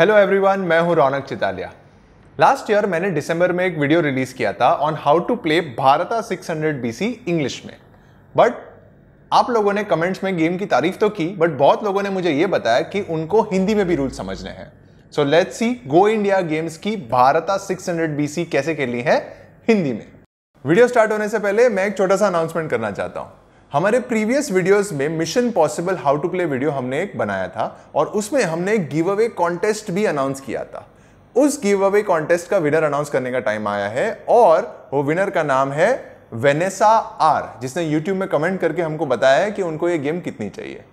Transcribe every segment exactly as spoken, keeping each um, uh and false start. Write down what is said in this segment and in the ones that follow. Hello everyone, मैं हूं रौनक Chitalia. Last year मैंने दिसंबर में एक वीडियो रिलीज किया था on how to play Bharata six hundred BC English में। बट आप लोगों ने कमेंट्स में गेम की तारीफ तो की, बट बहुत लोगों ने मुझे ये बताया कि उनको हिंदी में भी रूल समझने हैं। So let's see go India games की भारता सिक्स हंड्रेड बीसी कैसे खेली है हिंदी में। वीडियो स्टार्ट होने से पहले मैं एक छोटा सा अनाउंसमेंट करना चाहता हूँ। हमारे प्रीवियस वीडियोस में mission possible how to play video हमने एक बनाया था और उसमें हमने एक गिव अवे कॉन्टेस्ट भी अनाउंस किया था। उस गिव अवे कॉन्टेस्ट का विनर अनाउंस करने का टाइम आया है और वो विनर का नाम है वेनेसा आर, जिसने यूट्यूब में कमेंट करके हमको बताया है कि उनको ये गेम कितनी चाहिए।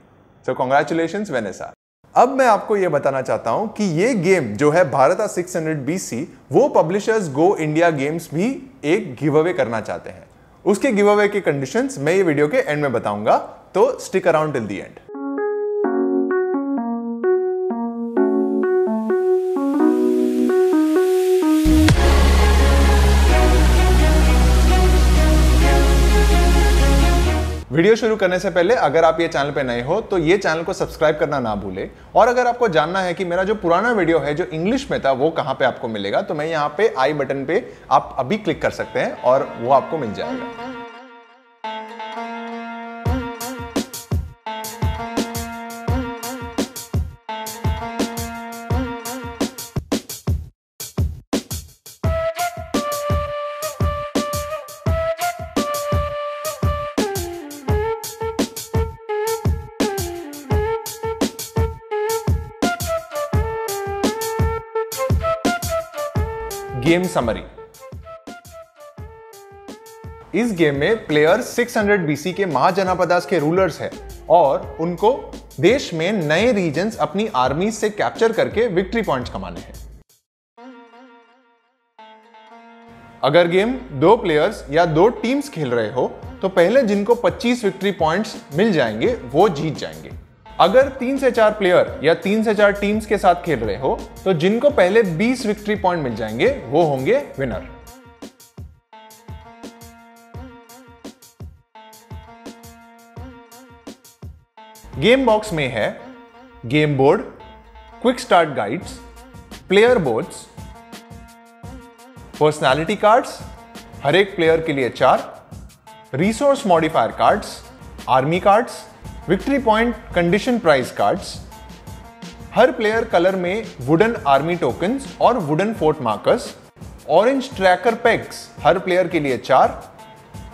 So congratulations Vanessa. अब मैं आपको ये बताना चाहता हूँ कि ये गेम जो है भारता सिक्स हंड्रेड बीसी, वो पब्लिशर्स गो इंडिया गेम्स भी एक गिव अवे करना चाहते हैं। उसके गिव अवे की कंडीशंस मैं ये वीडियो के एंड में बताऊंगा, तो stick around till the end. Video शुरू करने से पहले अगर आप ये चैनल पे नए हो तो ये चैनल को सब्सक्राइब करना ना भूले, और अगर आपको जानना है कि मेरा जो पुराना वीडियो है जो इंग्लिश में था वो कहाँ पे आपको मिलेगा, तो मैं यहाँ पे आई बटन पे आप अभी क्लिक कर सकते हैं और वो आपको मिल जाएगा। Game summary. इस गेम में प्लेयर सिक्स हंड्रेड बीसी के महाजनापदास के रूलर्स हैं और उनको देश में नए रीजन्स अपनी आर्मी से कैप्चर करके विक्ट्री पॉइंट्स कमाने हैं। अगर गेम दो प्लेयर्स या दो टीम्स खेल रहे हो तो पहले जिनको पच्चीस विक्ट्री पॉइंट्स मिल जाएंगे वो जीत जाएंगे। अगर तीन से चार प्लेयर या तीन से चार टीम्स के साथ खेल रहे हो तो जिनको पहले बीस विक्ट्री पॉइंट मिल जाएंगे वो होंगे विनर। गेम बॉक्स में है game board, quick start guides, player boards, personality cards, हर एक प्लेयर के लिए चार resource modifier cards, army cards, victory point condition price cards, हर प्लेयर कलर में वुडन आर्मी टोकन्स और wooden fort markers, orange tracker pegs हर player के लिए चार,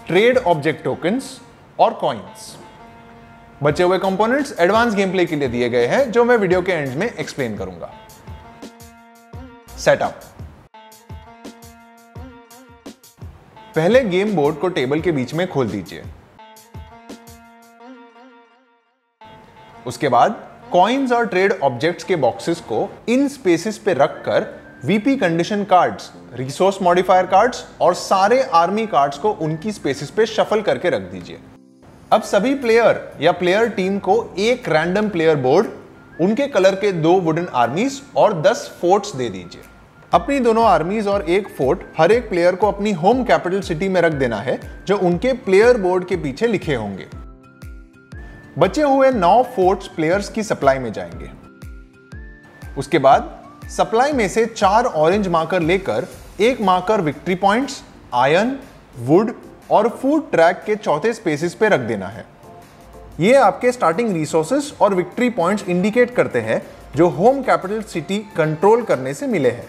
ट्रेड ऑब्जेक्ट टोकन्स और कॉइन्स। बचे हुए कंपोनेंट्स एडवांस गेम प्ले के लिए दिए गए हैं जो मैं वीडियो के एंड में एक्सप्लेन करूंगा। सेटअप। पहले गेम बोर्ड को टेबल के बीच में खोल दीजिए। उसके बाद कॉइन्स और ट्रेड ऑब्जेक्ट्स के बॉक्सेस को इन स्पेसेस पे रखकर VP condition cards, resource modifier cards और सारे आर्मी कार्ड्स को उनकी स्पेसेस पे शफल करके रख दीजिए। अब सभी प्लेयर या प्लेयर टीम को एक रैंडम प्लेयर बोर्ड, उनके कलर के दो वुडन आर्मीज और दस फोर्ट्स दे दीजिए। अपनी दोनों आर्मीज और एक फोर्ट हर एक प्लेयर को अपनी होम कैपिटल सिटी में रख देना है जो उनके प्लेयर बोर्ड के पीछे लिखे होंगे। बचे हुए नौ फोर्ट्स प्लेयर्स की सप्लाई में जाएंगे। उसके बाद सप्लाई में से चार ऑरेंज मार्कर लेकर एक marker victory points, iron, wood और फूड ट्रैक के चौथे स्पेसेस पे रख देना है। ये आपके स्टार्टिंग रिसोर्सेस और विक्ट्री पॉइंट्स इंडिकेट करते हैं जो होम कैपिटल सिटी कंट्रोल करने से मिले हैं।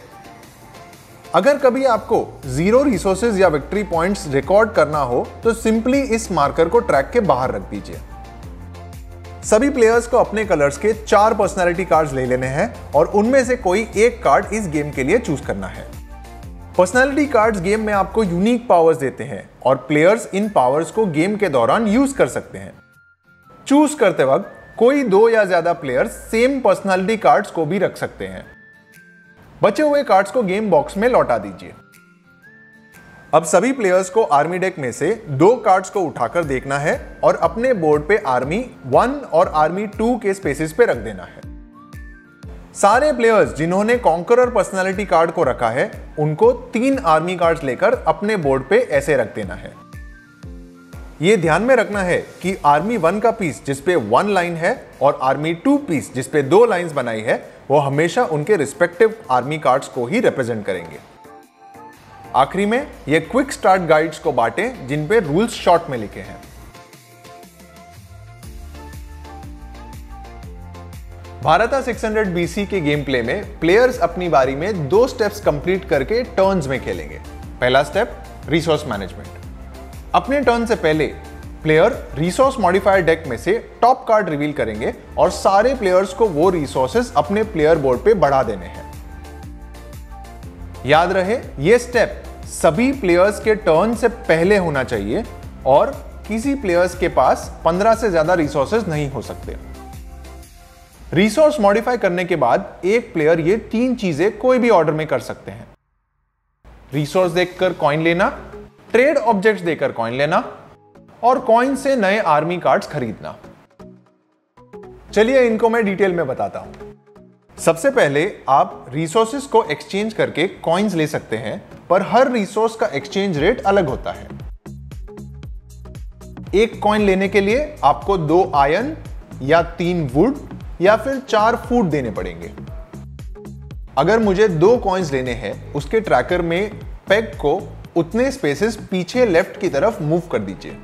अगर कभी आपको जीरो रिसोर्सेज या विक्ट्री पॉइंट्स रिकॉर्ड करना हो तो सिंपली इस मार्कर को ट्रैक के बाहर रख दीजिए। सभी प्लेयर्स को अपने कलर्स के चार पर्सनालिटी कार्ड्स ले लेने हैं और उनमें से कोई एक कार्ड इस गेम के लिए चूज करना है। पर्सनालिटी कार्ड्स गेम में आपको यूनिक पावर्स देते हैं और प्लेयर्स इन पावर्स को गेम के दौरान यूज कर सकते हैं। चूज करते वक्त कोई दो या ज्यादा प्लेयर्स सेम पर्सनालिटी कार्ड्स को भी रख सकते हैं। बचे हुए कार्ड्स को गेम बॉक्स में लौटा दीजिए। अब सभी प्लेयर्स को आर्मी डेक में से दो कार्ड्स को उठाकर देखना है और अपने बोर्ड पे आर्मी वन और आर्मी टू के स्पेसेस पे रख देना है। सारे प्लेयर्स जिन्होंने कॉन्करर पर्सनालिटी कार्ड को रखा है उनको तीन आर्मी कार्ड्स लेकर अपने बोर्ड पे ऐसे रख देना है। ये ध्यान में रखना है कि आर्मी वन का पीस जिसपे वन लाइन है और आर्मी टू पीस जिसपे दो लाइन्स बनाई है वो हमेशा उनके रिस्पेक्टिव आर्मी कार्ड्स को ही रिप्रेजेंट करेंगे। आखिरी में ये क्विक स्टार्ट गाइड्स को बांटें जिन पे रूल्स शॉर्ट में लिखे हैं। भारत छह सौ बीसी के गेम प्ले में प्लेयर्स अपनी बारी में दो स्टेप्स कंप्लीट करके टर्न्स में खेलेंगे। पहला स्टेप रिसोर्स मैनेजमेंट। अपने टर्न से पहले प्लेयर रिसोर्स मॉडिफायर डेक में से टॉप कार्ड रिवील करेंगे और सारे प्लेयर्स को वो रिसोर्सेस अपने प्लेयर बोर्ड पे बढ़ा देने हैं। याद रहे ये स्टेप सभी प्लेयर्स के टर्न से पहले होना चाहिए और किसी प्लेयर्स के पास पंद्रह से ज्यादा रिसोर्सेज नहीं हो सकते। रिसोर्स मॉडिफाई करने के बाद एक प्लेयर ये तीन चीजें कोई भी ऑर्डर में कर सकते हैं। रिसोर्स देखकर कॉइन लेना, ट्रेड ऑब्जेक्ट्स देकर कॉइन लेना और कॉइन से नए आर्मी कार्ड्स खरीदना। चलिए इनको मैं डिटेल में बताता हूं। सबसे पहले आप रिसोर्सेज को एक्सचेंज करके कॉइन्स ले सकते हैं, पर हर रिसोर्स का एक्सचेंज रेट अलग होता है। एक कॉइन लेने के लिए आपको दो आयरन या तीन वुड या फिर चार फूड देने पड़ेंगे। अगर मुझे दो कॉइन्स लेने हैं, उसके ट्रैकर में पेग को उतने स्पेसेस पीछे लेफ्ट की तरफ मूव कर दीजिए।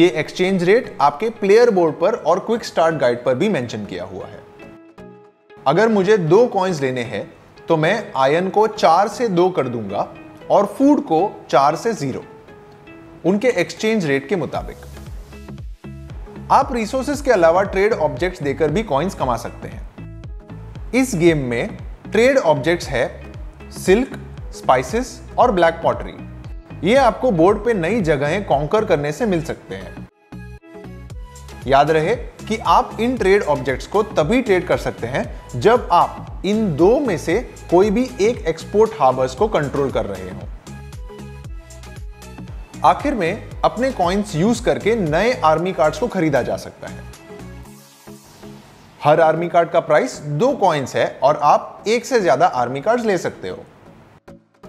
ये एक्सचेंज रेट आपके प्लेयर बोर्ड पर और क्विक स्टार्ट गाइड पर भी मेंशन किया हुआ है। अगर मुझे दो कॉइन्स लेने हैं तो मैं आयन को चार से दो कर दूंगा और फूड को चार से जीरो, उनके एक्सचेंज रेट के मुताबिक। आप रिसोर्सेस के अलावा ट्रेड ऑब्जेक्ट्स देकर भी कॉइन्स कमा सकते हैं। इस गेम में ट्रेड ऑब्जेक्ट्स है सिल्क, स्पाइसेस और ब्लैक पॉटरी। ये आपको बोर्ड पे नई जगहें कॉन्कर करने से मिल सकते हैं। याद रहे कि आप इन ट्रेड ऑब्जेक्ट्स को तभी ट्रेड कर सकते हैं जब आप इन दो में से कोई भी एक एक्सपोर्ट हार्बर्स को कंट्रोल कर रहे हो। आखिर में अपने कॉइन्स यूज करके नए आर्मी कार्ड्स को खरीदा जा सकता है। हर आर्मी कार्ड का प्राइस दो कॉइन्स है और आप एक से ज्यादा आर्मी कार्ड्स ले सकते हो।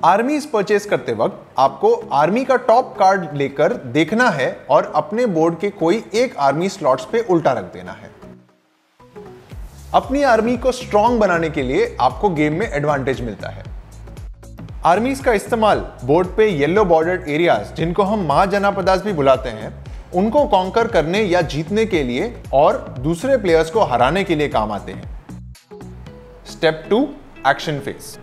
आर्मीज परचेस करते वक्त आपको आर्मी का टॉप कार्ड लेकर देखना है और अपने बोर्ड के कोई एक आर्मी स्लॉट्स पे उल्टा रख देना है। अपनी आर्मी को स्ट्रॉन्ग बनाने के लिए आपको गेम में एडवांटेज मिलता है। आर्मीज का इस्तेमाल बोर्ड पे येलो बॉर्डर्ड एरियाज, जिनको हम महाजनापदास भी बुलाते हैं, उनको कॉन्कर करने या जीतने के लिए और दूसरे प्लेयर्स को हराने के लिए काम आते हैं। Step two action phase.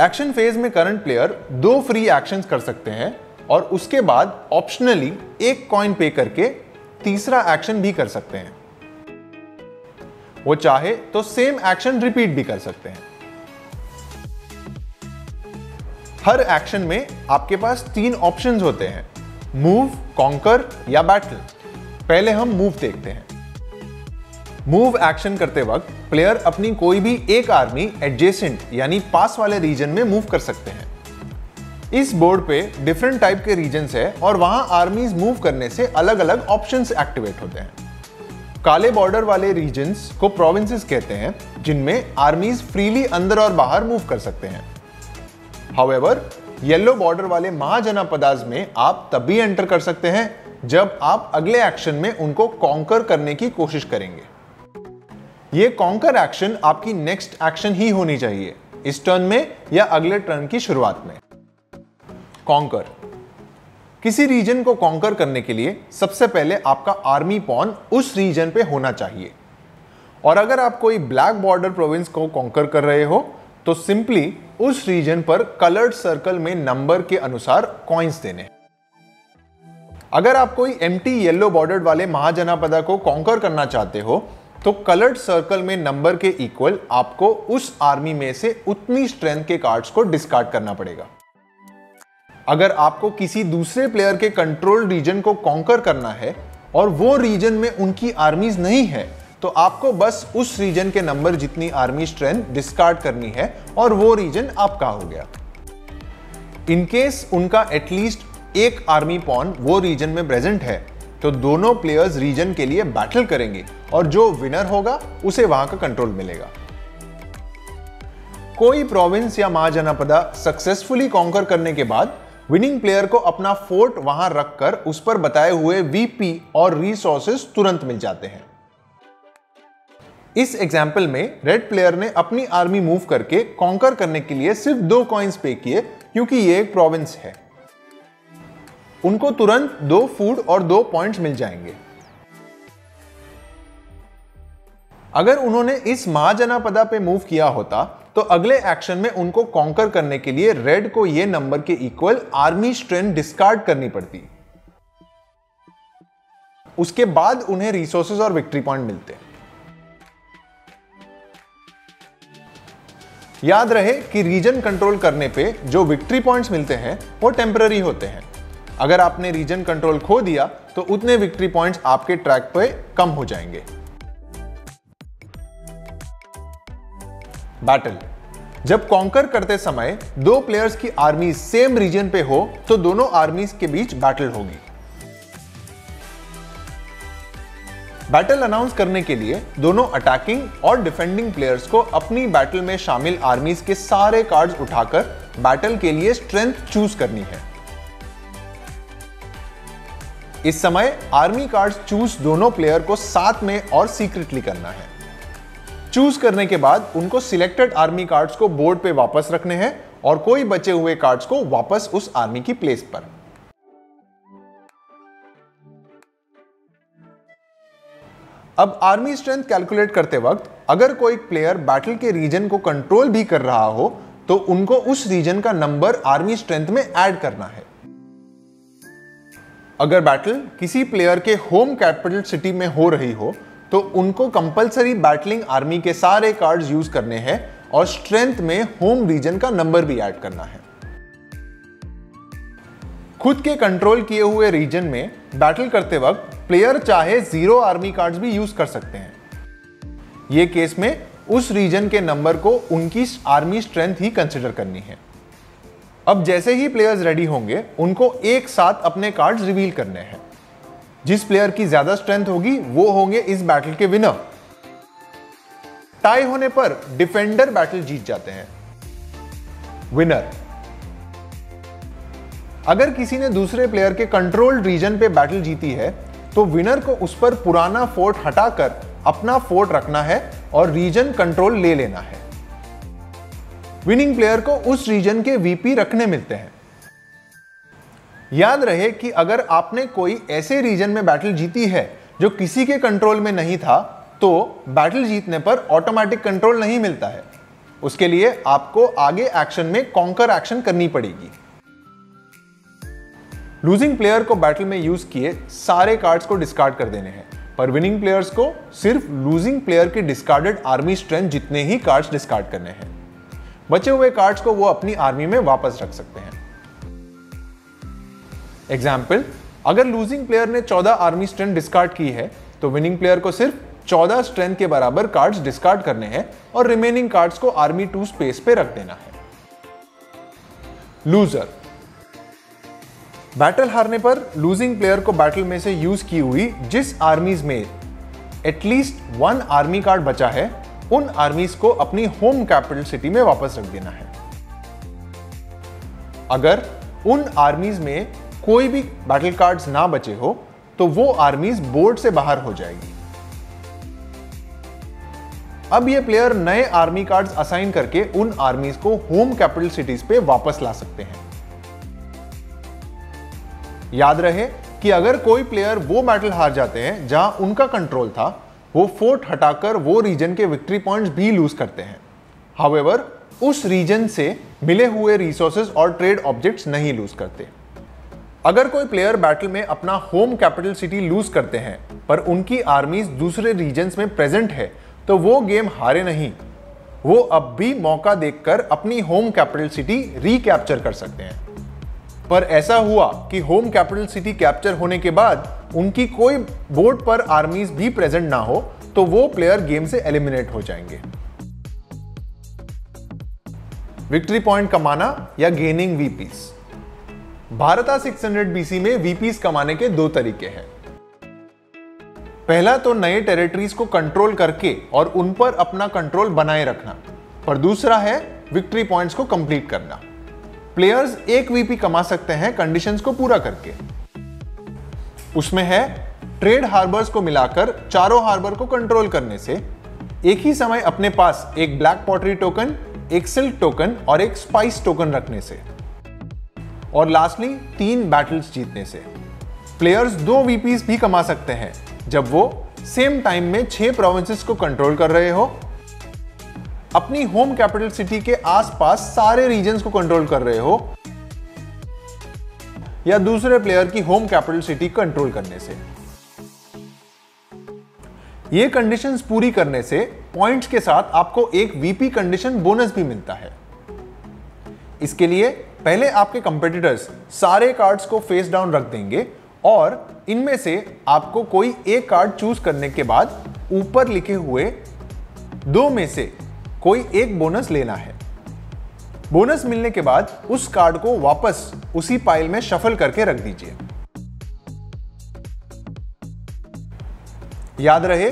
Action phase में करंट प्लेयर दो फ्री एक्शंस कर सकते हैं और उसके बाद ऑप्शनली एक कॉइन पे करके तीसरा एक्शन भी कर सकते हैं। वो चाहे तो सेम एक्शन रिपीट भी कर सकते हैं। हर एक्शन में आपके पास तीन ऑप्शंस होते हैं, मूव, कॉन्कर या बैटल। पहले हम मूव देखते हैं। मूव एक्शन करते वक्त प्लेयर अपनी कोई भी एक आर्मी एडजेसेंट यानी पास वाले रीजन में मूव कर सकते हैं। इस बोर्ड पे डिफरेंट टाइप के रीजन्स है और वहां आर्मीज मूव करने से अलग अलग ऑप्शंस एक्टिवेट होते हैं। काले बॉर्डर वाले रीजन्स को प्रोविंसेस कहते हैं, जिनमें आर्मीज फ्रीली अंदर और बाहर मूव कर सकते हैं। हाउएवर येलो बॉर्डर वाले महाजनापदास में आप तभी एंटर कर सकते हैं जब आप अगले एक्शन में उनको कॉन्कर करने की कोशिश करेंगे। ये कॉन्कर एक्शन आपकी नेक्स्ट एक्शन ही होनी चाहिए, इस टर्न में या अगले टर्न की शुरुआत में। कॉन्कर। किसी रीजन को कॉन्कर करने के लिए सबसे पहले आपका आर्मी पॉन उस रीजन पे होना चाहिए और अगर आप कोई ब्लैक बॉर्डर प्रोविंस को कॉन्कर कर रहे हो तो सिंपली उस रीजन पर कलर्ड सर्कल में नंबर के अनुसार कॉइन्स देने। अगर आप कोई एम्प्टी येलो बॉर्डर्ड वाले महाजनापदा को कॉन्कर करना चाहते हो तो कलर्ड सर्कल में नंबर के इक्वल आपको उस आर्मी में से उतनी स्ट्रेंथ के कार्ड्स को डिस्कार्ड करना पड़ेगा। अगर आपको किसी दूसरे प्लेयर के कंट्रोल रीजन को कॉन्कर करना है और वो रीजन में उनकी आर्मीज नहीं है तो आपको बस उस रीजन के नंबर जितनी आर्मी स्ट्रेंथ डिस्कार्ड करनी है और वो रीजन आपका हो गया। इनकेस उनका एटलीस्ट एक आर्मी पॉन वो रीजन में प्रेजेंट है तो दोनों प्लेयर्स रीजन के लिए बैटल करेंगे और जो विनर होगा उसे वहां का कंट्रोल मिलेगा। कोई प्रोविंस या महाजनपदा सक्सेसफुली कॉन्कर करने के बाद विनिंग प्लेयर को अपना फोर्ट वहां रखकर उस पर बताए हुए वीपी और रिसोर्सेस तुरंत मिल जाते हैं। इस एग्जाम्पल में रेड प्लेयर ने अपनी आर्मी मूव करके कॉन्कर करने के लिए सिर्फ दो कॉइन्स पे किए क्योंकि ये एक प्रोविंस है। उनको तुरंत दो फूड और दो पॉइंट्स मिल जाएंगे। अगर उन्होंने इस महाजनापदा पे मूव किया होता तो अगले एक्शन में उनको कॉन्कर करने के लिए रेड को ये नंबर के इक्वल आर्मी स्ट्रेंथ डिस्कार्ड करनी पड़ती। उसके बाद उन्हें रिसोर्सेज और विक्ट्री पॉइंट मिलते। याद रहे कि रीजन कंट्रोल करने पे जो विक्ट्री पॉइंट्स मिलते हैं वो टेम्पररी होते हैं। अगर आपने रीजन कंट्रोल खो दिया तो उतने विक्ट्री पॉइंट्स आपके ट्रैक पे कम हो जाएंगे। बैटल। जब कॉन्कर करते समय दो प्लेयर्स की आर्मी सेम रीजन पे हो तो दोनों आर्मीज के बीच बैटल होगी। बैटल अनाउंस करने के लिए दोनों अटैकिंग और डिफेंडिंग प्लेयर्स को अपनी बैटल में शामिल आर्मीज के सारे कार्ड्स उठाकर बैटल के लिए स्ट्रेंथ चूज करनी है। इस समय आर्मी कार्ड्स चूज दोनों प्लेयर को साथ में और सीक्रेटली करना है। चूज करने के बाद उनको सिलेक्टेड आर्मी कार्ड्स को बोर्ड पे वापस रखने हैं और कोई बचे हुए कार्ड्स को वापस उस आर्मी की प्लेस पर। अब आर्मी स्ट्रेंथ कैलकुलेट करते वक्त अगर कोई प्लेयर बैटल के रीजन को कंट्रोल भी कर रहा हो तो उनको उस रीजन का नंबर आर्मी स्ट्रेंथ में ऐड करना है। अगर बैटल किसी प्लेयर के होम कैपिटल सिटी में हो रही हो तो उनको कंपलसरी बैटलिंग आर्मी के सारे कार्ड्स यूज करने हैं और स्ट्रेंथ में होम रीजन का नंबर भी ऐड करना है। खुद के कंट्रोल किए हुए रीजन में बैटल करते वक्त प्लेयर चाहे जीरो आर्मी कार्ड्स भी यूज कर सकते हैं। ये केस में उस रीजन के नंबर को उनकी आर्मी स्ट्रेंथ ही कंसिडर करनी है। अब जैसे ही प्लेयर्स रेडी होंगे उनको एक साथ अपने कार्ड्स रिवील करने हैं। जिस प्लेयर की ज्यादा स्ट्रेंथ होगी वो होंगे इस बैटल के विनर। टाई होने पर डिफेंडर बैटल जीत जाते हैं। विनर। अगर किसी ने दूसरे प्लेयर के कंट्रोल्ड रीजन पे बैटल जीती है तो विनर को उस पर पुराना फोर्ट हटाकर अपना फोर्ट रखना है और रीजन कंट्रोल ले लेना है। विनिंग प्लेयर को उस रीजन के वीपी रखने मिलते हैं। याद रहे कि अगर आपने कोई ऐसे रीजन में बैटल जीती है जो किसी के कंट्रोल में नहीं था तो बैटल जीतने पर ऑटोमेटिक कंट्रोल नहीं मिलता है। उसके लिए आपको आगे एक्शन में कॉन्कर एक्शन करनी पड़ेगी। लूजिंग प्लेयर को बैटल में यूज किए सारे कार्ड्स को डिस्कार्ड कर देने हैं, पर विनिंग प्लेयर्स को सिर्फ लूजिंग प्लेयर की डिस्कार्डेड आर्मी स्ट्रेंथ जितने ही कार्ड्स डिस्कार्ड करने हैं। बचे हुए कार्ड्स को वो अपनी आर्मी में वापस रख सकते हैं। एग्जाम्पल, अगर लूजिंग प्लेयर ने चौदह आर्मी स्ट्रेंथ डिस्कार्ड की है तो विनिंग प्लेयर को सिर्फ चौदह स्ट्रेंथ के बराबर कार्ड्स डिस्कार्ड करने हैं और रिमेनिंग कार्ड्स को आर्मी टू स्पेस पे रख देना है। लूजर। बैटल हारने पर लूजिंग प्लेयर को बैटल में से यूज की हुई जिस आर्मीज में एटलीस्ट वन आर्मी कार्ड बचा है उन आर्मीज को अपनी होम कैपिटल सिटी में वापस रख देना है। अगर उन आर्मीज में कोई भी बैटल कार्ड्स ना बचे हो तो वो आर्मीज बोर्ड से बाहर हो जाएगी। अब ये प्लेयर नए आर्मी कार्ड्स असाइन करके उन आर्मीज को होम कैपिटल सिटीज पे वापस ला सकते हैं। याद रहे कि अगर कोई प्लेयर वो बैटल हार जाते हैं जहां उनका कंट्रोल था वो फोर्ट हटाकर वो रीजन के विक्ट्री पॉइंट्स भी लूज करते हैं। हाउएवर, उस रीजन से मिले हुए रिसोर्सेज और ट्रेड ऑब्जेक्ट्स नहीं लूज करते। अगर कोई प्लेयर बैटल में अपना होम कैपिटल सिटी लूज करते हैं पर उनकी आर्मीज दूसरे रीजन्स में प्रेजेंट है तो वो गेम हारे नहीं। वो अब भी मौका देखकर अपनी होम कैपिटल सिटी रिकैप्चर कर सकते हैं। पर ऐसा हुआ कि होम कैपिटल सिटी कैप्चर होने के बाद उनकी कोई बोर्ड पर आर्मीज भी प्रेजेंट ना हो तो वो प्लेयर गेम से एलिमिनेट हो जाएंगे। विक्ट्री पॉइंट कमाना या गेनिंग वीपीस। भारता सिक्स हंड्रेड बीसी में वीपीस कमाने के दो तरीके हैं। पहला तो नए टेरिटरीज को कंट्रोल करके और उन पर अपना कंट्रोल बनाए रखना, पर दूसरा है विक्ट्री पॉइंट्स को कंप्लीट करना। प्लेयर्स एक वीपी कमा सकते हैं कंडीशंस को पूरा करके। उसमें है ट्रेड हार्बर्स को मिलाकर चारों हार्बर को कंट्रोल करने से, एक ही समय अपने पास एक ब्लैक पॉटरी टोकन, एक सिल्क टोकन और एक स्पाइस टोकन रखने से और लास्टली तीन बैटल्स जीतने से। प्लेयर्स दो वीपीस भी कमा सकते हैं जब वो सेम टाइम में छह प्रोविंसेस को कंट्रोल कर रहे हो, अपनी होम कैपिटल सिटी के आसपास सारे रीजन्स को कंट्रोल कर रहे हो या दूसरे प्लेयर की होम कैपिटल सिटी कंट्रोल करने से। ये कंडीशंस पूरी करने से पॉइंट्स के साथ आपको एक वीपी कंडीशन बोनस भी मिलता है। इसके लिए पहले आपके कंपेटिटर्स सारे कार्ड्स को फेस डाउन रख देंगे और इनमें से आपको कोई एक कार्ड चूज करने के बाद ऊपर लिखे हुए दो में से कोई एक बोनस लेना है। बोनस मिलने के बाद उस कार्ड को वापस उसी पाइल में शफल करके रख दीजिए। याद रहे,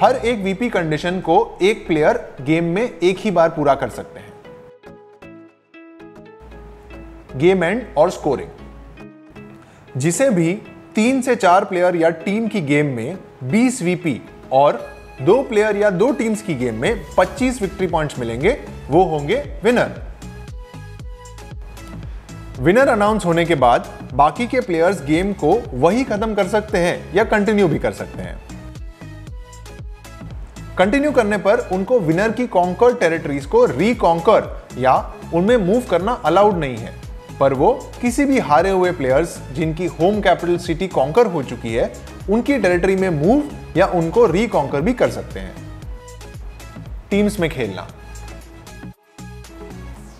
हर एक वीपी कंडीशन को एक प्लेयर गेम में एक ही बार पूरा कर सकते हैं। गेम एंड और स्कोरिंग, जिसे भी तीन से चार प्लेयर या टीम की गेम में बीस वीपी और दो प्लेयर या दो टीम्स की गेम में पच्चीस विक्ट्री पॉइंट्स मिलेंगे, वो होंगे विनर। विनर अनाउंस होने के बाद बाकी के प्लेयर्स गेम को वही खत्म कर सकते हैं या कंटिन्यू भी कर सकते हैं। कंटिन्यू करने पर उनको विनर की कॉन्कर टेरिटरीज को रिकॉन्कर या उनमें मूव करना अलाउड नहीं है, पर वो किसी भी हारे हुए प्लेयर्स जिनकी होम कैपिटल सिटी कॉन्कर हो चुकी है उनकी टेरिटरी में मूव या उनको रिकॉन्कर भी कर सकते हैं। टीम्स में खेलना,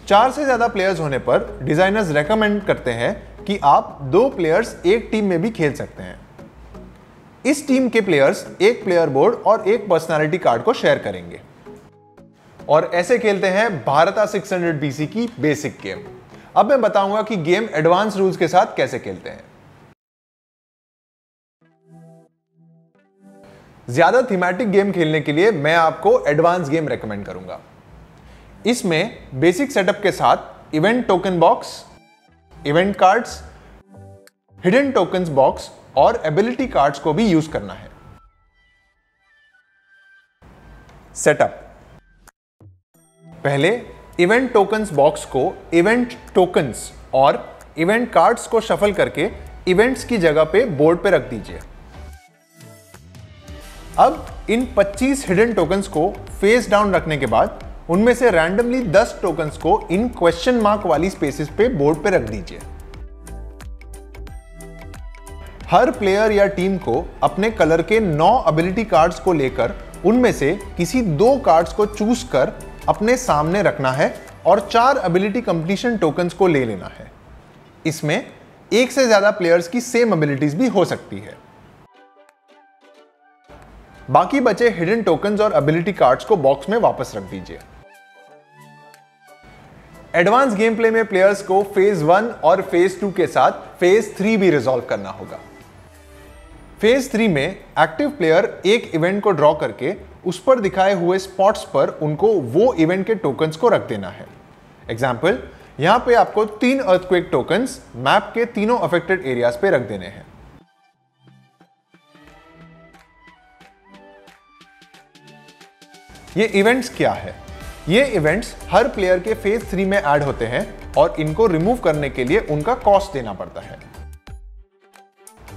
चार से ज्यादा प्लेयर्स होने पर डिजाइनर्स रेकमेंड करते हैं कि आप दो प्लेयर्स एक टीम में भी खेल सकते हैं। इस टीम के प्लेयर्स एक प्लेयर बोर्ड और एक पर्सनालिटी कार्ड को शेयर करेंगे और ऐसे खेलते हैं भारता छह सौ बीसी की बेसिक गेम। अब मैं बताऊंगा कि गेम एडवांस रूल्स के साथ कैसे खेलते हैं। ज्यादा थीमेटिक गेम खेलने के लिए मैं आपको एडवांस गेम रेकमेंड करूंगा। इसमें बेसिक सेटअप के साथ event token box, event cards, hidden tokens box और एबिलिटी कार्ड्स को भी यूज करना है। सेटअप, पहले इवेंट टोकन्स बॉक्स को इवेंट टोकन्स और इवेंट कार्ड्स को शफल करके इवेंट्स की जगह पे बोर्ड पे रख दीजिए। अब इन पच्चीस हिडन टोकन्स को फेस डाउन रखने के बाद उनमें से रैंडमली दस टोकन्स को इन क्वेश्चन मार्क वाली स्पेसेस पे बोर्ड पे रख दीजिए। हर प्लेयर या टीम को अपने कलर के नौ एबिलिटी कार्ड्स को लेकर उनमें से किसी दो कार्ड्स को चूज कर अपने सामने रखना है और चार एबिलिटी कंप्लीशन टोकन्स को ले लेना है। इसमें एक से ज्यादा प्लेयर्स की सेम एबिलिटीज भी हो सकती है। बाकी बचे हिडन टोकन्स और एबिलिटी कार्ड्स को बॉक्स में वापस रख दीजिए। एडवांस गेम प्ले में प्लेयर्स को फेज वन और फेज टू के साथ फेज थ्री भी रिजॉल्व करना होगा। फेज थ्री में एक्टिव प्लेयर एक इवेंट को ड्रॉ करके उस पर दिखाए हुए स्पॉट्स पर उनको वो इवेंट के टोकन्स को रख देना है। एग्जाम्पल, यहाँ पे आपको तीन अर्थक्वेक टोकन्स मैप के तीनों अफेक्टेड एरियाज पे रख देने हैं। ये इवेंट्स क्या है? ये इवेंट्स हर प्लेयर के फेज थ्री में ऐड होते हैं और इनको रिमूव करने के लिए उनका कॉस्ट देना पड़ता है।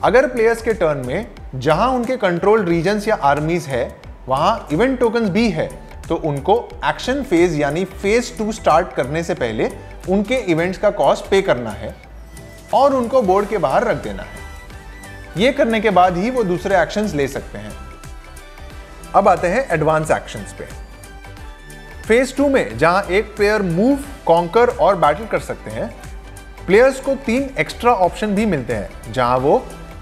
अगर प्लेयर्स के टर्न में जहां उनके कंट्रोल रीजन्स या आर्मीज है वहां इवेंट टोकन्स भी है तो उनको एक्शन फेज यानी फेज टू स्टार्ट करने से पहले उनके इवेंट्स का कॉस्ट पे करना है और उनको बोर्ड के बाहर रख देना है। ये करने के बाद ही वो दूसरे एक्शंस ले सकते हैं। अब आते हैं एडवांस एक्शंस पे। फेज टू में जहां एक प्लेयर मूव, कॉन्कर और बैटल कर सकते हैं, प्लेयर्स को तीन एक्स्ट्रा ऑप्शन भी मिलते हैं जहां वो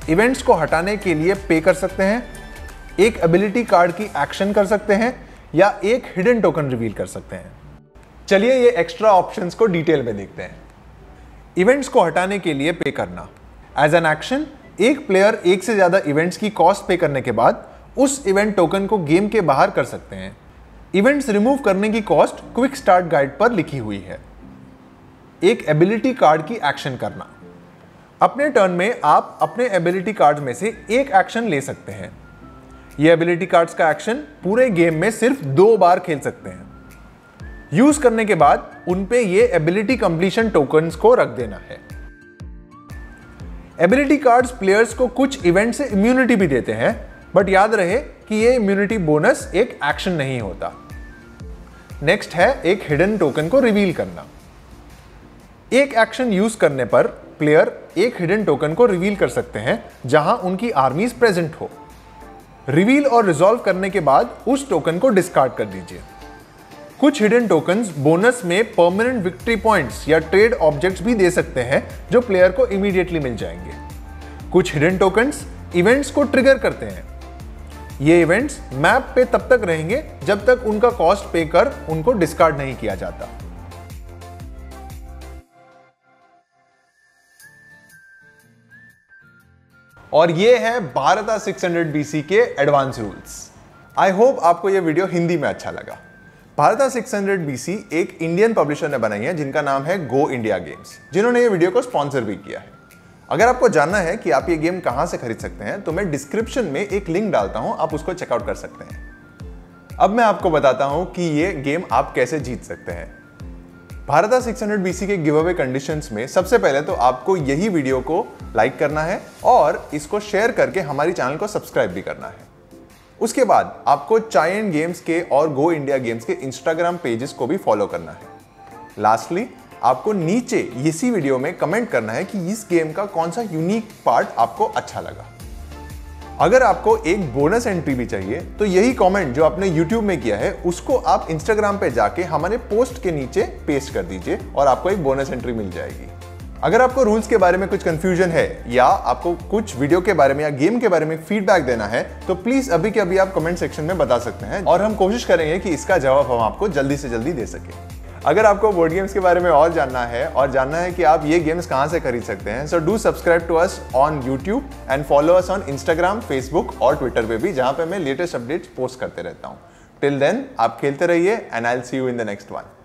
इवेंट्स को हटाने के लिए पे कर सकते हैं, एक एबिलिटी कार्ड की एक्शन कर सकते हैं या एक हिडन टोकन रिवील कर सकते हैं। चलिए ये एक्स्ट्रा ऑप्शंस को डिटेल में देखते हैं। इवेंट्स को हटाने के लिए पे करना, एज एन एक्शन एक प्लेयर एक से ज़्यादा इवेंट्स की कॉस्ट पे करने के बाद उस इवेंट टोकन को गेम के बाहर कर सकते हैं। इवेंट्स रिमूव करने की कॉस्ट क्विक स्टार्ट गाइड पर लिखी हुई है। एक एबिलिटी कार्ड की एक्शन करना, अपने टर्न में आप अपने एबिलिटी कार्ड में से एक एक्शन ले सकते हैं। ये एबिलिटी कार्ड्स का एक्शन पूरे गेम में सिर्फ दो बार खेल सकते हैं। यूज करने के बाद उन पे ये एबिलिटी कंप्लीशन टोकन्स को रख देना है। एबिलिटी कार्ड्स प्लेयर्स को कुछ इवेंट से इम्यूनिटी भी देते हैं, बट याद रहे कि ये इम्यूनिटी बोनस एक एक्शन नहीं होता। नेक्स्ट है एक हिडन टोकन को रिवील करना। एक एक्शन यूज करने पर प्लेयर एक हिडन टोकन को रिवील कर सकते हैं जहां उनकी आर्मीज प्रेजेंट हो। रिवील और रिजॉल्व करने के बाद उस टोकन को डिस्कार्ड कर दीजिए। कुछ हिडन टोकन्स बोनस में परमानेंट विक्ट्री पॉइंट्स या ट्रेड ऑब्जेक्ट्स भी दे सकते हैं जो प्लेयर को इमीडिएटली मिल जाएंगे। कुछ हिडन टोकन्स इवेंट्स को ट्रिगर करते हैं। ये इवेंट्स मैप पे तब तक रहेंगे जब तक उनका कॉस्ट पे कर उनको डिस्कार्ड नहीं किया जाता। और ये है भारत सिक्स हंड्रेड बीसी के एडवांस रूल्स। आई होप आपको ये वीडियो हिंदी में अच्छा लगा। भारत सिक्स हंड्रेड बीसी एक इंडियन पब्लिशर ने बनाई है जिनका नाम है गो इंडिया गेम्स, जिन्होंने ये वीडियो को स्पॉन्सर भी किया है। अगर आपको जानना है कि आप ये गेम कहां से खरीद सकते हैं तो मैं डिस्क्रिप्शन में एक लिंक डालता हूं, आप उसको चेकआउट कर सकते हैं। अब मैं आपको बताता हूं कि ये गेम आप कैसे जीत सकते हैं। भारत सिक्स हंड्रेड बीसी के गिव अवे कंडीशंस में सबसे पहले तो आपको यही वीडियो को लाइक करना है और इसको शेयर करके हमारी चैनल को सब्सक्राइब भी करना है। उसके बाद आपको चाय एंड गेम्स के और गो इंडिया गेम्स के इंस्टाग्राम पेजेस को भी फॉलो करना है। लास्टली आपको नीचे इसी वीडियो में कमेंट करना है कि इस गेम का कौन सा यूनिक पार्ट आपको अच्छा लगा। अगर आपको एक बोनस एंट्री भी चाहिए तो यही कमेंट जो आपने यूट्यूब में किया है उसको आप इंस्टाग्राम पे जाके हमारे पोस्ट के नीचे पेस्ट कर दीजिए और आपको एक बोनस एंट्री मिल जाएगी। अगर आपको रूल्स के बारे में कुछ कंफ्यूजन है या आपको कुछ वीडियो के बारे में या गेम के बारे में फीडबैक देना है तो प्लीज अभी के अभी आप कमेंट सेक्शन में बता सकते हैं और हम कोशिश करेंगे कि इसका जवाब हम आपको जल्दी से जल्दी दे सके। अगर आपको बोर्ड गेम्स के बारे में और जानना है और जानना है कि आप ये गेम्स कहाँ से खरीद सकते हैं so do subscribe to us on YouTube and follow us on Instagram, Facebook और ट्विटर पे भी, जहाँ पे मैं लेटेस्ट अपडेट्स पोस्ट करते रहता हूँ। टिल देन आप खेलते रहिए and I will see you in the next one.